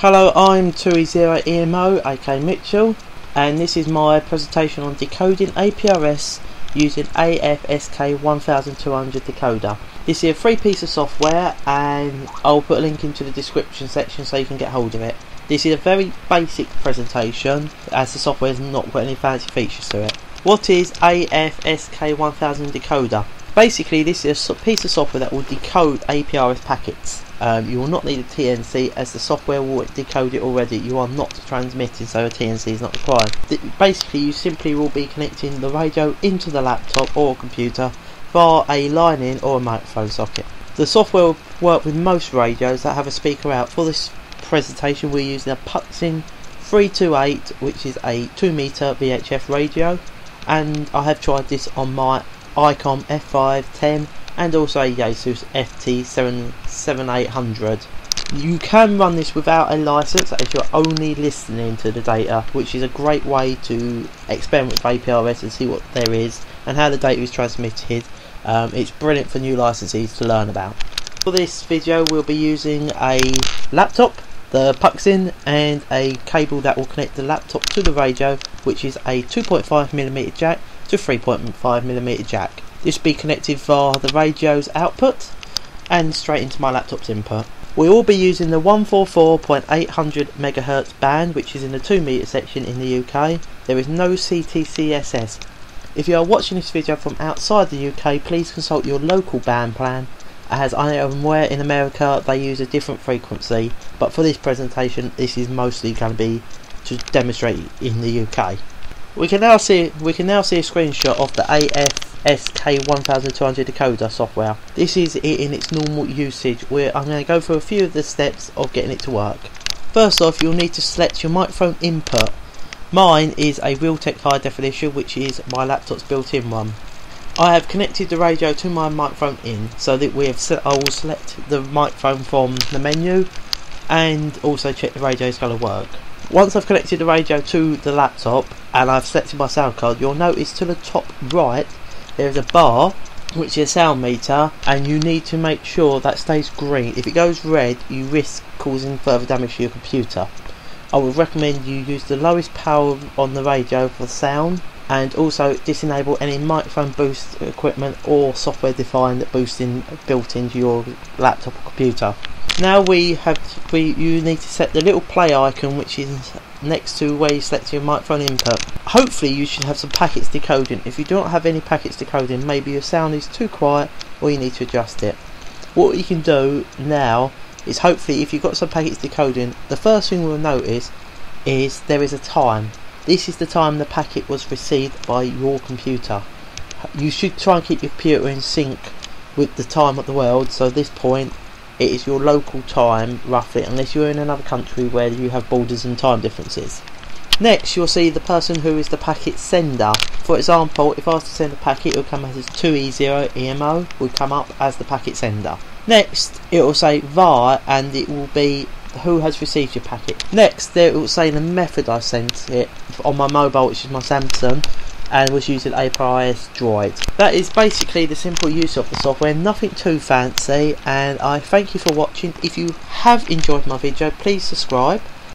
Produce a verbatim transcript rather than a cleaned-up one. Hello, I'm two E zero E M O, aka Mitchell, and this is my presentation on decoding A P R S using A F S K twelve hundred decoder. This is a free piece of software, and I'll put a link into the description section so you can get hold of it. This is a very basic presentation, as the software has not got any fancy features to it. What is A F S K twelve hundred decoder? Basically, this is a piece of software that will decode A P R S packets. Um, you will not need a T N C, as the software will decode it already. You are not transmitting, so a T N C is not required. Th basically, you simply will be connecting the radio into the laptop or computer via a line in or a microphone socket. The software will work with most radios that have a speaker out. For this presentation, we're using a Puxing three two eight, which is a two meter V H F radio, and I have tried this on my ICOM F five ten and also a Yesus F T seven seven eight hundred. You can run this without a license, as you're only listening to the data, which is a great way to experiment with A P R S and see what there is and how the data is transmitted. Um, it's brilliant for new licensees to learn about. For this video, we'll be using a laptop, the Puxing, and a cable that will connect the laptop to the radio, which is a two point five millimeter jack to three point five millimeter jack. This will be connected via the radio's output and straight into my laptop's input. We will be using the one forty-four point eight hundred megahertz band, which is in the two meter section in the U K. There is no C T C S S. If you are watching this video from outside the U K, please consult your local band plan, as I am aware in America they use a different frequency, but for this presentation this is mostly going to be to demonstrate in the U K. We can now see we can now see a screenshot of the A F S K twelve hundred decoder software. This is it in its normal usage, where I'm going to go through a few of the steps of getting it to work. First off, you'll need to select your microphone input. Mine is a Realtek High Definition, which is my laptop's built-in one. I have connected the radio to my microphone in, so that we have set, I will select the microphone from the menu and also check the radio is going to work. Once I've connected the radio to the laptop and I've selected my sound card, you'll notice to the top right there is a bar, which is a sound meter, and you need to make sure that stays green. If it goes red, you risk causing further damage to your computer. I would recommend you use the lowest power on the radio for sound, and also disable any microphone boost equipment or software defined boosting built into your laptop or computer. Now we have, we, you need to set the little play icon, which is next to where you select your microphone input. Hopefully you should have some packets decoding. If you don't have any packets decoding, maybe your sound is too quiet or you need to adjust it. What you can do now is, hopefully if you've got some packets decoding, the first thing we'll notice is there is a time. This is the time the packet was received by your computer. You should try and keep your computer in sync with the time of the world, so at this point it is your local time, roughly, unless you're in another country where you have borders and time differences. Next, you'll see the person who is the packet sender. For example, if I was to send a packet, it would come as two E zero E M O, would come up as the packet sender. Next, it will say V A R, and it will be who has received your packet. Next, it will say the method I sent it on my mobile, which is my Samsung, and was using A P R S droid. That is basically the simple use of the software, nothing too fancy, and I thank you for watching. If you have enjoyed my video, please subscribe,